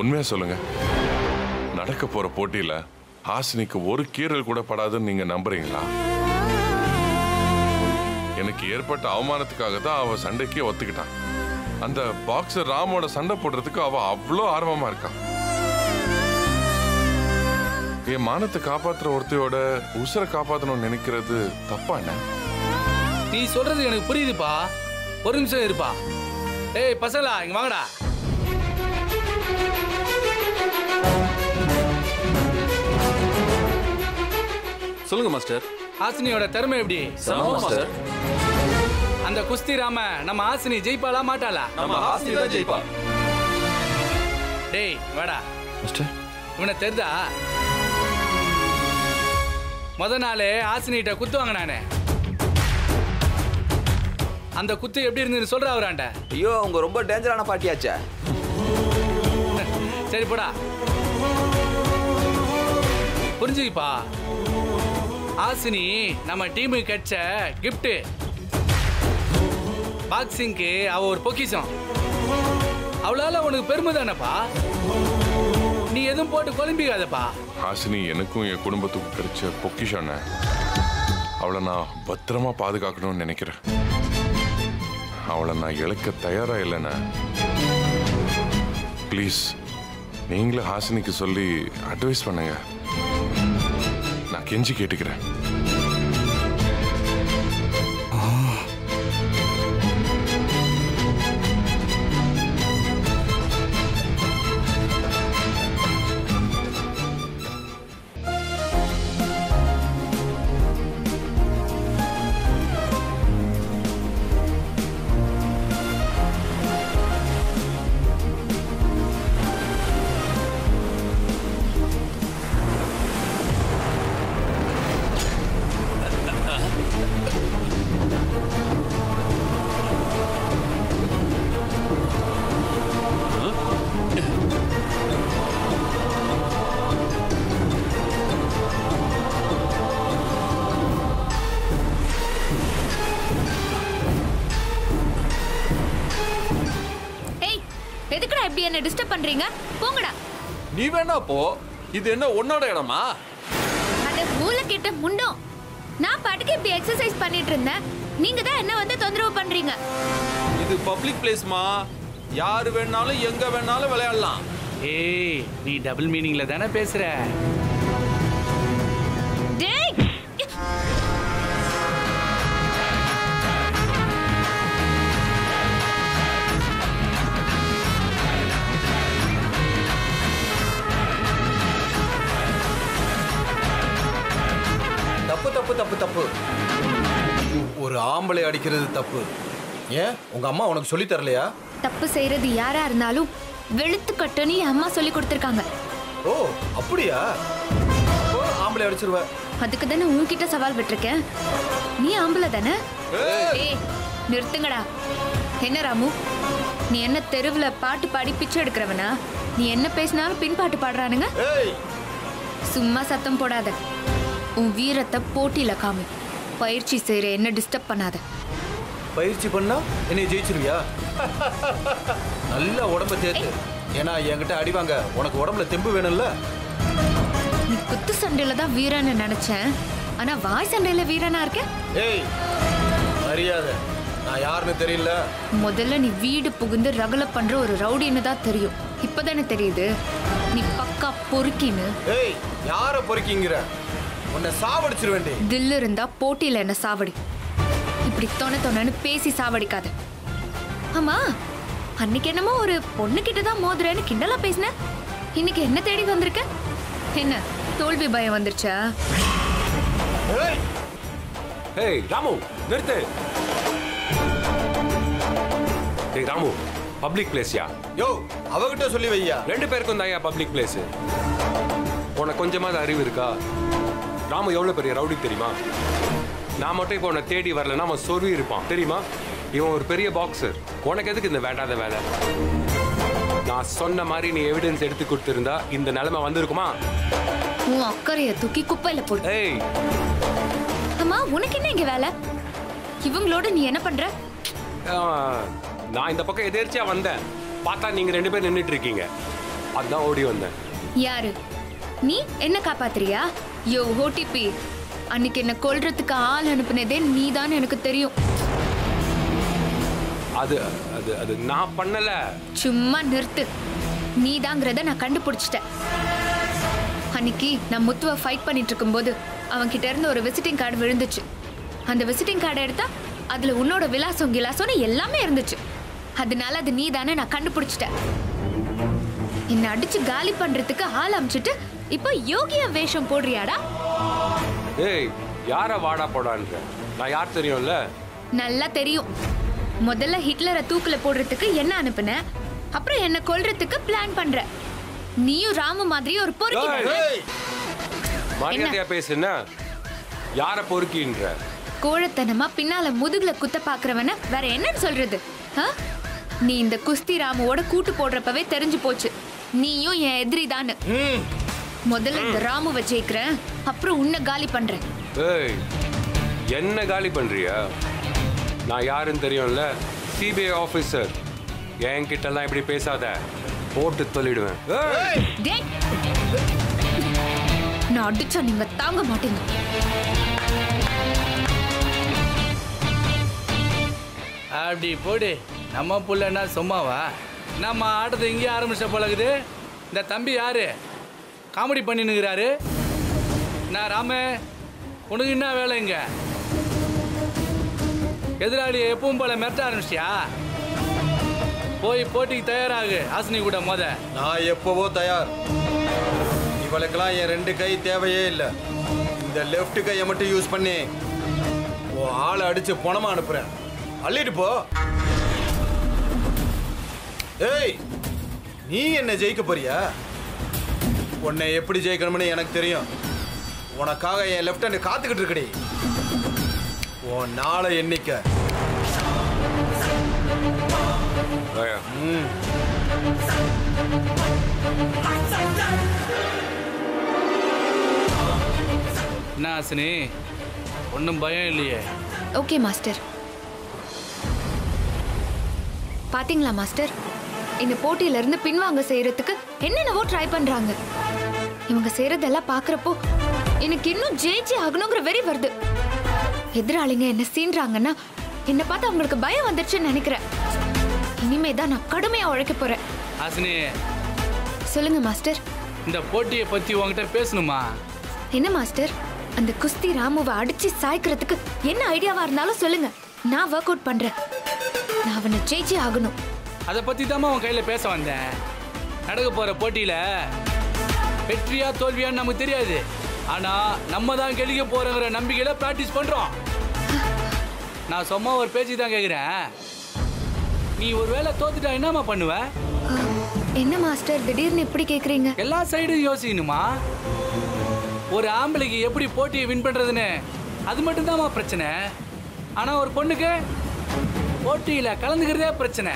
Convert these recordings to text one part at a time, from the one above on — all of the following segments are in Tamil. உண்மையா சொல்லுங்க, நடக்க போற போட்டியில ஹாசினிக்கு ஒரு கீறல் கூட படாதுன்னு நீங்க நம்புறீங்களா? எனக்கு ஏற்பட்ட அவமானத்துக்காக தான் அவ சண்டைக்கே ஒத்துக்கிட்டான். அந்த பாக்ஸர் ராமோட சண்டை போடுறதுக்கு அவ அவ்வளோ ஆர்வமா இருக்கா. என் மானத்தை காப்பாத்துற ஒருத்தையோட உசுரை காப்பாத்தணும்னு நினைக்கிறது தப்பா? என்ன நீ சொல்றது எனக்கு புரியுதுப்பா. ஒரு நிமிஷம் இருப்பா. ஏய் பசங்களா இங்க வாங்கடா. சொல்லுங்க மாஸ்டர், ஹாசினியோட திறமை எப்படி? சம மாஸ்டர். அந்த குஸ்தி ராம நம்ம ஹாசினி ஜெயிப்பாளா மாட்டாளா? நம்ம ஹாசினி தான் ஜெயிப்பா. டேய் வாடா மாஸ்டர். இவனை தெரிதா? முத நாளே ஹாசினிட்ட குத்து வாங்கினானே, அந்த குத்து எப்படி இருந்து சொல்ற அவராண்ட? ஐயோ அவங்க ரொம்ப டேஞ்சரான பாட்டியாச்சே. சரி போடா. புரிஞ்சுப்பா, ஹாசினி நம்ம டீமுக்கு கிடைச்ச கிஃப்ட். பாக்ஸிங்க்கு அவ ஒரு பொக்கிஷம். அவளால உனக்கு பெருமை தானப்பா. நீ எதுவும் போட்டு குழம்பிக்காதப்பா. ஹாசினி எனக்கும் என் குடும்பத்துக்கும் கிடைச்ச பொக்கிஷம். அவளை நான் பத்திரமா பாதுகாக்கணும்னு நினைக்கிறேன். அவளை நான் இழக்க தயாரா இல்லைண்ணா. ப்ளீஸ் நீங்களும் ஹாசினிக்கு சொல்லி அட்வைஸ் பண்ணுங்க. நான் கெஞ்சி கேட்டுக்கிறேன். என்ன டிஸ்டர்ப் பண்றீங்க? போங்கடா. நீ வேணா போ. இது என்ன உன்னோட இடமா? அட மூலக்கிட்ட முண்டோம். நான் பாட்டுக்கு இப்படி எக்சர்சைஸ் பண்ணிட்டு இருந்தேன். நீங்க தான் என்ன வந்து தொந்தரவு பண்றீங்க. இது பப்ளிக் பிளேஸ்மா. யார் வேணாலும் எங்க வேணாலும் விளையாடலாம். ஏய் நீ டபுள் மீனிங்ல தான பேசுற. டேய் தப்பு. ஒரு ஆம்பளை அடிக்கிறது தப்பு. ஏன் உங்க அம்மா உனக்கு சொல்லி தரலையா? தப்பு செய்யறது யாரா இருந்தாலும் வெளுத்து கட்டணி அம்மா சொல்லி கொடுத்திருக்காங்க. ஓ அப்படியா? ஆம்பளை அடிச்சிருவ அதுக்கு தானே உன்கிட்ட சவால் விட்டுருக்கேன். நீ ஆம்பளை தானே? ஏய் நிறுத்துங்கடா. என்ன ராமு, நீ என்ன தெருவுல பாட்டு பாடி பிச்சை எடுக்கிறவனா? நீ என்ன பேசினாலும் பின்பாட்டு பாடுறானுங்க. சும்மா சத்தம் போடாத. உன் வீரத்தை போட்டியில காமி. பயிற்சி செய்யற என்ன டிஸ்டர்ப் பண்ணாத. பயிற்சி பண்ணா என்னை ஜெயிச்சிருவியா? நல்ல உடம்ப தேத்து. ஏன்னா என்கிட்ட அடிவாங்க. உனக்கு உடம்புல தெம்பு வேணும்ல. நீ குத்து சண்டையில தான் வீரன்னு நினைச்சேன், ஆனா வாய் சண்டையில வீரனா இருக்க. ஏய் மரியாதை. நான் யாருன்னு தெரியல. முதல்ல நீ வீடு புகுந்து ரகல பண்ற ஒரு ரவுடின்னு தான் தெரியும். இப்பதானே தெரியுது நீ பக்கா பொறுக்கின்னு. ஏய் யார பொறுக்கிங்கிற? உன்னை சாவடிச்சிருவேன். தில் இருந்தா போட்டியில என்ன சாவடி. இப்படி தொண தொணன்னு பேசி சாவடிக்காத. ஆமா அன்னைக்கு என்னமோ ஒரு பொண்ணு கிட்டதான் மோதுறேன்னு கிண்டலா பேசின. இன்னைக்கு என்ன தேடி வந்திருக்க? என்ன தோல்வி பயம் வந்துருச்சா? ஏய் ராமு நிறுத்து. ஏய் ராமு பப்ளிக் பிளேஸ்யா? யோ அவகிட்ட சொல்லி வையா. ரெண்டு பேருக்கும் தான்யா பப்ளிக் பிளேஸ். உனக்கு கொஞ்சமாவது அறிவு இருக்கா? ராமு எவ்வளவு பெரிய ரவுடி தெரியுமா? நான் மட்டும் இப்போ உன்னை தேடி வரலன்னா அவன் சொருவி இருப்பான் தெரியுமா? இவன் ஒரு பெரிய பாக்ஸர். உனக்கு எதுக்கு இந்த வேண்டாத வேலை? நான் சொன்ன மாதிரி நீ எவிடன்ஸ் எடுத்து கொடுத்துருந்தா இந்த நிலைமை வந்திருக்குமா? உன் அக்கறைய தூக்கி குப்பையில போடு. ஏய் அம்மா உனக்கு என்ன இங்க வேலை? இவங்களோட நீ என்ன பண்ற? நான் இந்த பக்கம் எதேர்ச்சியா வந்தேன். பார்த்தா நீங்க ரெண்டு பேர் நின்னுட்டு இருக்கீங்க. அதான் ஓடி வந்தேன். யாரு? நீ என்ன காப்பாத்துறியா? யோ ஓடிபி, அன்னைக்கு என்ன கொல்றதுக்கு ஆள் அனுப்புனதே நீதான், எனக்கு தெரியும். அது அது அது நான் பண்ணல. சும்மா நிறுத்து. நீதாங்கிறத நான் கண்டுபிடிச்சிட்டேன். அன்னைக்கு நான் முத்துவை ஃபைட் பண்ணிட்டு இருக்கும்போது அவன்கிட்ட இருந்து ஒரு விசிட்டிங் கார்டு விழுந்துச்சு. அந்த விசிட்டிங் கார்டை எடுத்தா அதில் உன்னோட விலாசம் கிலாசம்னு எல்லாமே இருந்துச்சு. அதனால அது நீ தானே, நான் கண்டுபிடிச்சிட்டேன். என்னை அடிச்சு காலி பண்றதுக்கு ஆள் அமிச்சுட்டு இப்போ யோகியா வேஷம் போடுறியாடா? ஏய், யார வாடா போடான்ற? நான் யார் தெரியும்ல? நல்லா தெரியும். முதல்ல ஹிட்லரை தூக்குல போடுறதுக்கு என்ன அனுப்புன, அப்புறம் என்ன கொல்றதுக்கு பிளான் பண்ற. நீயும் ராமு மாதிரி ஒரு பொறுக்கியா பேசுனா யார பொறுக்கின்ற? கோழத்தனமா பின்னால முதுகுல குத்த பாக்குறவன வேற என்னன்னு சொல்றது? நீ இந்த குஸ்தி ராமுவோட கூட்டு போடுறப்பவே தெரிஞ்சு போச்சு நீயும் என் எதிரி தானு. முதல்ல இந்த ராமுவை ஜெயிக்கிற, அப்புறம் உன்னை காலி பண்ற. என்ன காலி பண்றியா? நான் யாருன்னு தெரியும்ல, சிபிஐ ஆபீசர். என்கிட்டலாம் இப்படி பேசாத, போட்டு தள்ளிடுவேன். நான் அடிச்சா நீங்க தாங்க மாட்டீங்க. அப்படி போடு. நம்ம புள்ளன்னா சும்மாவா? நம்ம ஆட்டத்தை இங்கே ஆரம்பிச்ச போலக்குது. இந்த தம்பி யாரு காமெடி பண்ணினுங்கிறாரு? நான் ராமு. உனக்கு என்ன வேலை இங்க? எதிராளியை எப்பவும் போல மிரட்ட ஆரம்பிச்சியா? போய் போட்டிக்கு தயாராகு. ஆசினி கூட மோத. நான் எப்பவோ தயார். இவளுக்கெல்லாம் என் ரெண்டு கை தேவையே இல்லை. இந்த லெஃப்ட் கையை மட்டும் யூஸ் பண்ணி ஆளை அடிச்சு பணமா அனுப்புறேன். அள்ளிட்டு போ. ஏய், நீ என்ன ஜெயிக்க போறியா? உன்னை எப்படி ஜெயிக்கணும்னு எனக்கு தெரியும். உனக்காக என் லெஃப்ட் ஹேண்ட் காத்துக்கிட்டு இருக்கடி. உன் நாளை எண்ணிக்க. என்ன ஆசினி, ஒன்றும் பயம் இல்லையே? Okay master. பாத்தீங்களா மாஸ்டர், இந்த போட்டியில இருந்து பின்வாங்க செய்யறதுக்கு என்னென்னவோ ட்ரை பண்றாங்க. இவங்க செய்யறதெல்லாம் பாக்குறப்போ எனக்கு இன்னும் ஜெயிச்சு ஆகணுங்கிற வெறி வருது. எதிராளிங்க என்ன சீன்றாங்கன்னா என்னை பார்த்து அவங்களுக்கு பயம் வந்துருச்சுன்னு நினைக்கிறேன். இனிமே தான் நான் கடுமையா உழைக்க போறேன். ஆசினி, சொல்லுங்க மாஸ்டர். இந்த போட்டியை பத்தி உங்ககிட்ட பேசணுமா? என்ன மாஸ்டர், அந்த குஸ்தி ராமுவை அடிச்சு சாய்க்கிறதுக்கு என்ன ஐடியாவா இருந்தாலும் சொல்லுங்க. நான் ஒர்க் அவுட் பண்றேன். நான் அவனை ஜெயிச்சே ஆகணும். அதை பற்றி தாம்மா உன் கையில் பேச வந்தேன். நடக்க போகிற போட்டியில் வெற்றியா தோல்வியான்னு நமக்கு தெரியாது. ஆனால் நம்ம தான் கெளிக்க போகிறோங்கிற நம்பிக்கையில் ப்ராக்டிஸ் பண்ணுறோம். நான் சும்மா ஒரு பேச்சு தான் கேட்குறேன். நீ ஒரு வேளை தோத்துட்டா என்னம்மா பண்ணுவ? என்ன மாஸ்டர் திடீர்னு இப்படி கேட்குறீங்க? எல்லா சைடும் யோசிக்கணுமா? ஒரு ஆம்பளைக்கு எப்படி போட்டியை வின் பண்ணுறதுன்னு அது மட்டும்தான்மா பிரச்சனை. ஆனால் ஒரு பொண்ணுக்கு போட்டியில கலந்துக்கிறதே பிரச்சனை.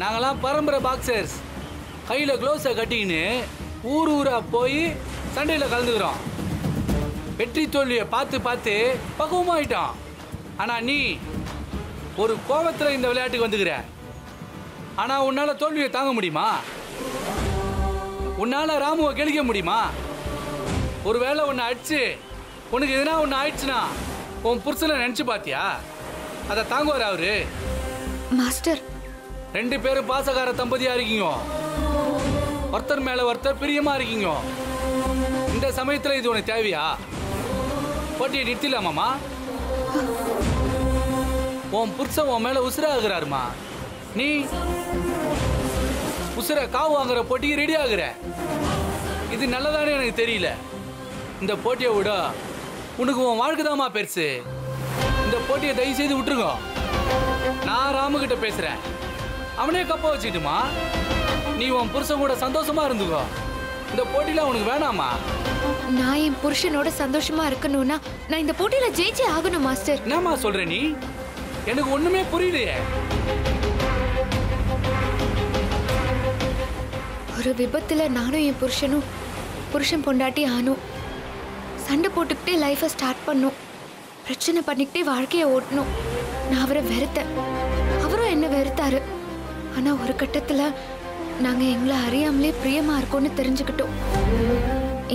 நாங்கெல்லாம் பரம்பரை பாக்ஸர்ஸ். கையில க்ளோஸை கட்டின்னு ஊர் ஊரா போய் சண்டையில கலந்துக்கிறோம். வெற்றி தோல்வியை பார்த்து பார்த்து பக்குவமாயிட்டோம். ஆனா நீ ஒரு கோபத்துல இந்த விளையாட்டுக்கு வந்துக்கிற. ஆனா உன்னால தோல்வியை தாங்க முடியுமா? உன்னால ராமுவை கெளிக்க முடியுமா? ஒருவேளை உன்னை அடிச்சு உனக்கு எதுனா ஒன்று ஆயிடுச்சுன்னா உன் புருஷனை நினைச்சு பாத்தியா? அதை தாங்குவார் அவரு? மாஸ்டர், ரெண்டு பேரும் பாசக்கார தம்பதியா இருக்கீங்க. ஒருத்தர் மேல ஒருத்தர் பிரியமா இருக்கீங்க. இந்த சமயத்துல இது உனக்கு தேவையா? போட்டியை நிறுத்திடலாமாமா? உன் புருஷன் உன் மேல உசுர ஆகுறாருமா? நீ உசுர காவு வாங்குற போட்டிக்கு ரெடி ஆகுற. இது நல்லதானே எனக்கு தெரியல. இந்த போட்டியை விட உனக்கு உன் வாழ்க்கை தாமா பெருசு. இந்த போட்டியை தயவு செய்து விட்டுருங்க. நான் ராமு கிட்ட பேசுறேன். அவனே கப்ப வச்சுக்கிட்டுமா. நீ உன் புருஷன் கூட சந்தோஷமா இருந்துக்கோ. இந்த போட்டியில உனக்கு வேணாமா? நான் என் புருஷனோட சந்தோஷமா இருக்கணும்னா நான் இந்த போட்டியில ஜெயிச்சே ஆகணும் மாஸ்டர். என்னமா சொல்ற நீ? எனக்கு ஒண்ணுமே புரியலையே. ஒரு விபத்துல நானும் என் புருஷனும் புருஷன் பொண்டாட்டி ஆனும் சண்டை போட்டுக்கிட்டே லைஃபை ஸ்டார்ட் பண்ணும். பிரச்சனை பண்ணிக்கிட்டே வாழ்க்கையை ஓட்டணும். நான் அவரை வெறுத்தேன், அவரும் என்ன வெறுத்தாரு. ஆனா ஒரு கட்டத்துல நாங்க எங்களை அறியாமலே பிரியமா இருக்கோன்னு தெரிஞ்சுக்கிட்டோம்.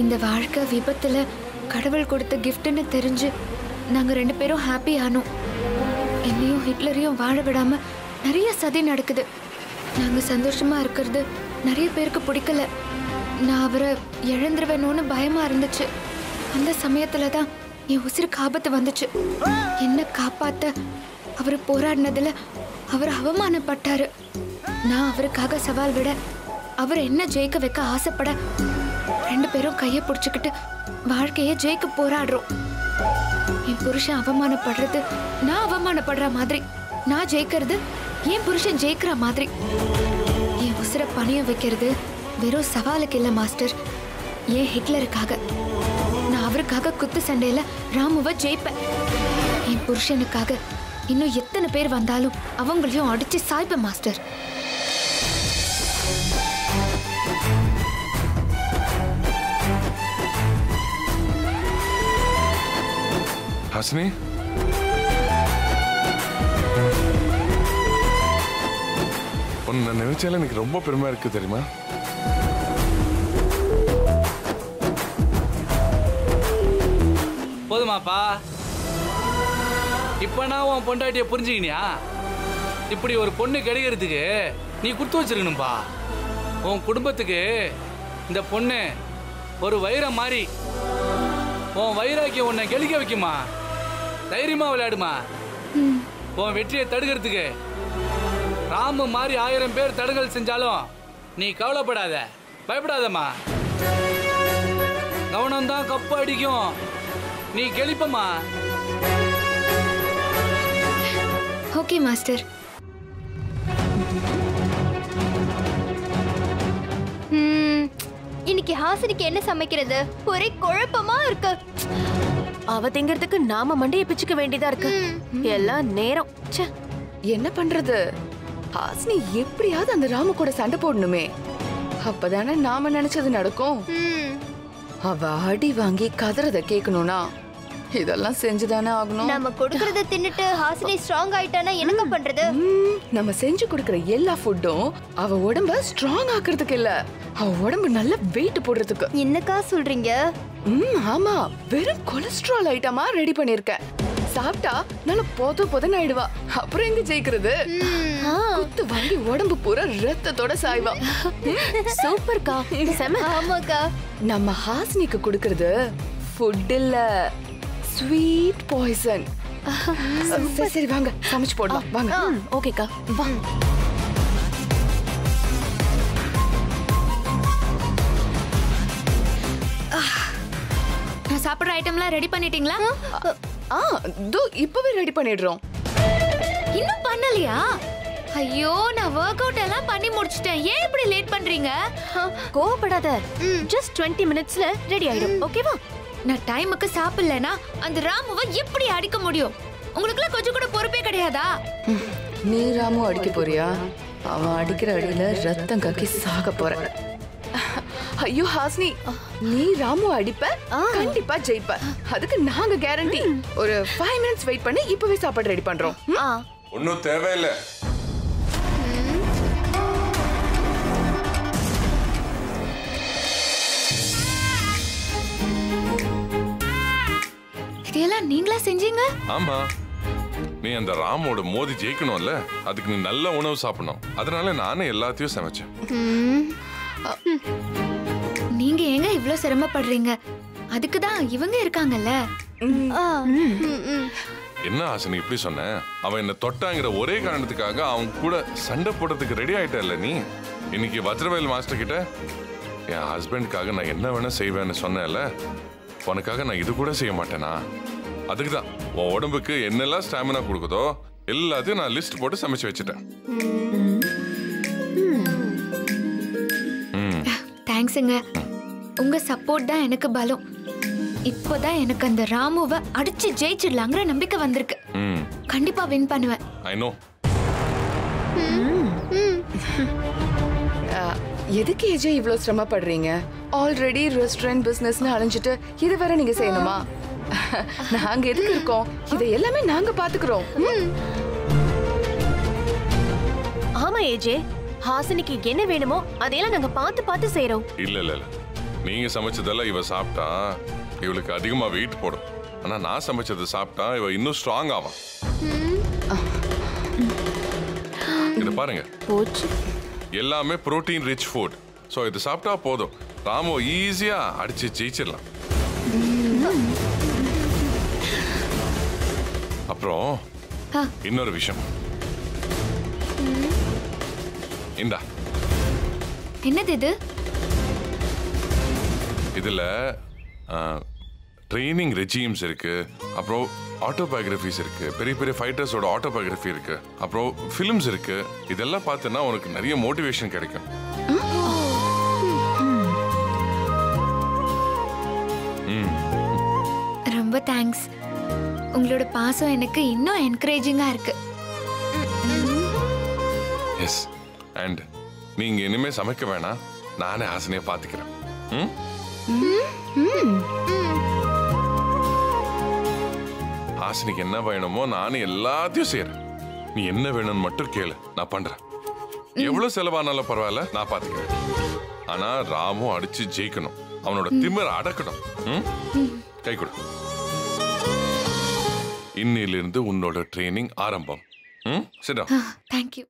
இந்த வாழ்க்கை விபத்துல கடவுள் கொடுத்த கிஃப்ட்னு தெரிஞ்சு நாங்க ரெண்டு பேரும் ஹாப்பி ஆனோம். என்னையும் ஹிட்லரையும் வாழ விடாம நிறைய சதி நடக்குது. நாங்க சந்தோஷமா இருக்கிறது நிறைய பேருக்கு பிடிக்கல. நான் அவரை இழந்துருவேணும்னு பயமா இருந்துச்சு. அந்த சமயத்துல தான் என் உயிருக்கு ஆபத்து வந்துச்சு. என்ன காப்பாத்த அவர் போராடினதுல அவர் அவமானப்பட்டாரு. நான் அவருக்காக சவால் விட அவர் என்ன ஜெயிக்க வைக்க ஆசைப்பட ரெண்டு பேரும் கையை பிடிச்சிக்கிட்டு வாழ்க்கையை ஜெயிக்க போராடுறோம். என் புருஷன் அவமானப்படுறது நான் அவமானப்படுற மாதிரி, நான் ஜெயிக்கிறது என் புருஷன் ஜெயிக்கிற மாதிரி. என் உசுரை பணிய வைக்கிறது வெறும் சவாலுக்கு இல்லை மாஸ்டர். ஏன் ஹிட்லருக்காக நான் அவருக்காக குத்து சண்டையில ராமுவை ஜெயிப்பேன். என் புருஷனுக்காக இன்னும் எத்தனை பேர் வந்தாலும் அவங்களையும் அடிச்சு சாய்ப்பேன் மாஸ்டர். हसनी, उन्ना नेवचेले निक रोम्बा पेरुमा इरुक्कु तेरियुमा? पोदुमापा, इप्पा ना उन पोंडाट्टिय पुरिंजिकिनिया? इप्पडी ओरु पोन्नु कडिगिरदुक्कु नी कुडुत्तु वेच्चिरुक्कनुम्पा. उन कुडुम्बत्तुक्कु इंद पोन्नु ओरु वैरम मारी उन वैराग्यम उन्नै गेलिक्क वैक्कुमा. தைரியமா விளையாடுமா. உன் வெற்றியை தடுக்கிறதுக்கு ராமு மாதிரி 1000 பேர் தடங்கல் செஞ்சாலும் நீ கவலைப்படாத, பயப்படாதம்மா. கவனம் தான் கப்பு அடிக்கும், நீ கெளிப்பமா. Okay master. இன்னைக்கு ஹாசனுக்கு என்ன சமைக்கிறது? ஒரே குழப்பமா இருக்கு. அவ திங்கிறதுக்கு நாம மண்டையை பிச்சுக்க வேண்டியதா இருக்கு எல்லாம் நேரம். என்ன பண்றது? ஹாஸ்னி எப்படியாவது அந்த ராமு கூட சண்டை போடணுமே, அப்பதானே நாம நினைச்சது நடக்கும். அவ அடி வாங்கி கதறத கேட்கணும்னா இதெல்லாம் செஞ்சுதானே ஆகணும். நம்ம கொடுக்கறத தின்னுட்டு ஹாஸ்னி ஸ்ட்ராங் ஆயிட்டானா என்ன பண்றது? நம்ம செஞ்சு கொடுக்கற எல்லா ஃபுட்டும் அவ உடம்ப ஸ்ட்ராங் ஆக்குறதுக்கு இல்ல, அவ உடம்பு நல்ல வெயிட் போடுறதுக்கு. என்னக்கா சொல்றீங்க? ஆமா, வெறும் கொலஸ்ட்ரால் ஐட்டமா ரெடி பண்ணிருக்கேன். சாப்பிட்டா நல்ல போத போதன்னு ஆயிடுவா. அப்புறம் எங்க ஜெயிக்கிறது? குத்து வாங்கி உடம்பு பூரா ரத்தத்தோட சாய்வா. சூப்பர்க்கா. ஆமாக்கா, நம்ம ஹாஸ்னிக்கு கொடுக்கறது ஃபுட் இல்ல, ஸ்வீட் பாய்சன். சரி வாங்க சமைச்சு போடலாம் வாங்க. ஓகேக்கா வாங்க. சாப்பிடுற ஐட்டம்லாம் ரெடி பண்ணிட்டீங்களா? ஆ, தோ இப்பவே ரெடி பண்ணிடுறோம். இன்னும் பண்ணலையா? ஐயோ, நான் வொர்க் அவுட் எல்லாம் பண்ணி முடிச்சிட்டேன். ஏன் இப்படி லேட் பண்றீங்க? கோபப்படாத. just 20 minutesல ரெடி ஆயிடும். ஓகேவா? நான் டைமுக்கு சாப்பிடலனா அந்த ராமுவை எப்படி அடிக்க முடியும்? உங்களுக்குல கொஞ்சம் கூட பொறுப்பே கிடையாதா? நீ ராமு அடிக்க போறியா? அவன் அடிக்கிற அடியில ரத்தம் கக்கி சாக போறான். ஐயோ ஹாஸ்னி, நீ ராமு அடிப்ப, கண்டிப்பா ஜெயிப்ப, அதுக்கு நாங்க கேரண்டி. ஒரு 5 minutes வெயிட் பண்ணி இப்பவே சாப்பாடு ரெடி பண்றோம். ஒண்ணும் தேவையில்ல. இதெல்லாம் நீங்களா செஞ்சீங்க? ஆமா, நீ அந்த ராமோட மோதி ஜெயிக்கணும்ல, அதுக்கு நீ நல்ல உணவு சாப்பிடணும். அதனால நானே எல்லாத்தையும் சமைச்சேன். நீங்க எங்க இவ்ளோ சிரமப்படுறீங்க? அதுக்கு தான் இவங்க இருக்காங்கல்ல. என்ன ஆசனி இப்படி சொன்ன? அவன் என்ன தொட்டாங்கிற ஒரே காரணத்துக்காக அவன் கூட சண்டை போடுறதுக்கு ரெடி ஆயிட்டல்ல நீ. இன்னைக்கு வஜ்ரவேல் மாஸ்டர் கிட்ட என் ஹஸ்பண்டுக்காக நான் என்ன வேணா செய்வேன்னு சொன்னேன்ல, உனக்காக நான் இது கூட செய்ய மாட்டேனா? அதுக்கு தான் உன் உடம்புக்கு என்னெல்லாம் ஸ்டாமினா கொடுக்குதோ எல்லாத்தையும் நான் லிஸ்ட் போட்டு சமைச்சு வச்சுட்டேன். தேங்க்ஸ்ங்க, உங்க சப்போர்ட் தான் எனக்கு பலம். இப்போதான் எனக்கு அந்த ராமுவை அடிச்சு ஜெயிச்சிடலாங்கிற நம்பிக்கை வந்திருக்கு. கண்டிப்பா வின் பண்ணுவேன். I know. எதுக்கு ஏஜய் இவ்ளோ சிரமப்படுறீங்க? ஆல்ரெடி ரெஸ்டாரண்ட் பிசினஸ்னு அலைஞ்சிட்டு இது வேற நீங்க செய்யணுமா? நாங்க எதுக்கு இருக்கோம்? இதை எல்லாமே நாங்க பாத்துக்கிறோம். ஆமா ஏஜே, ஹாசினிக்கு என்ன வேணுமோ அதெல்லாம் நாங்க பார்த்து பார்த்து செய்றோம். இல்ல இல்ல இல்ல. நீங்க சமைச்சதெல்லாம் இவ சாப்பிட்டா இவளுக்கு அதிகமா வெயிட் போடும். ஆனா நான் சமைச்சது சாப்பிட்டா இவ இன்னும் ஸ்ட்ராங் ஆவா. இத பாருங்க. போச்சு. எல்லாமே புரோட்டீன் ரிச் ஃபுட். சோ இது சாப்பிட்டா போதும். ராமு ஈஸியா அடிச்சு ஜெயிச்சிடலாம். அப்புறம் இன்னொரு விஷயம். இந்தா. என்னது இது? இதுல ட்ரெய்னிங் ரெஜிம்ஸ் இருக்கு. அப்புறம் ஆட்டோபயோகிராஃபிஸ் இருக்கு. பெரிய பெரிய ஃபைட்டர்ஸோட ஆட்டோபயோகிராஃபி இருக்கு. அப்புறம் ஃபிலிம்ஸ் இருக்கு. இதெல்லாம் பார்த்தனா உங்களுக்கு நிறைய மோட்டிவேஷன் கிடைக்கும். ரொம்ப தேங்க்ஸ். உங்களோட பாசம் எனக்கு இன்னும் என்கரேஜிங்கா இருக்கு. எஸ் அண்ட் நீங்க இனிமே சமைக்க வேணாம், நானே ஆசனையை பாத்துக்கிறேன். ஆசனைக்கு என்ன வேணுமோ நானே எல்லாத்தையும் செய்யறேன். நீ என்ன வேணும்னு மட்டும் கேளு, நான் பண்றேன். எவ்வளவு செலவானாலும் பரவாயில்ல, நான் பாத்துக்கிறேன். ஆனா ராமும் அடிச்சு ஜெயிக்கணும், அவனோட திமிர அடக்கணும். கை கொடு. இன்னிலிருந்து உன்னோட ட்ரெய்னிங் ஆரம்பம். Sit down. Thank you.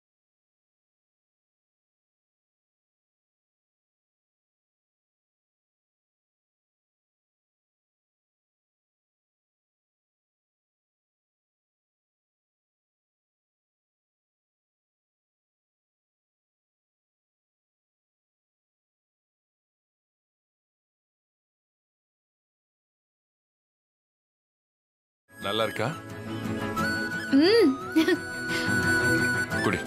நல்லா இருக்கா? குடி.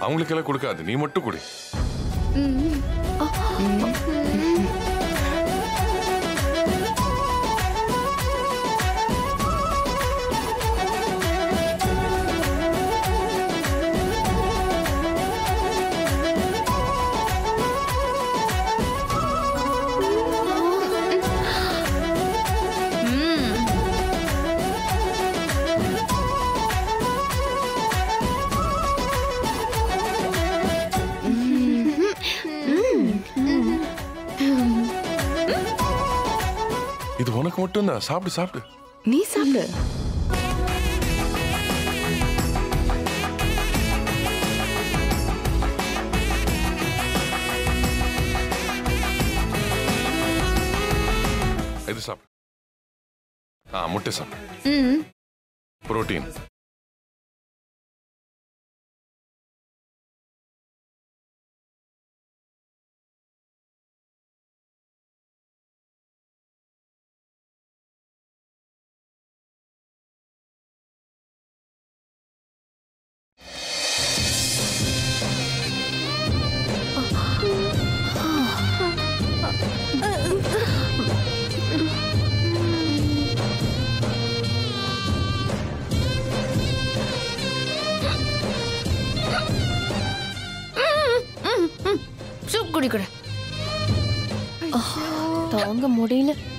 அவங்களுக்கெல்லாம் கொடுக்காது, நீ மட்டும் குடி. இது உனக்கு மட்டும் தான். சாப்பிடு சாப்பிடு, நீ சாப்பிடு. இது சாப்பிடு. முட்டை சாப்பிடு. புரோட்டீன். தாங்க முடியல.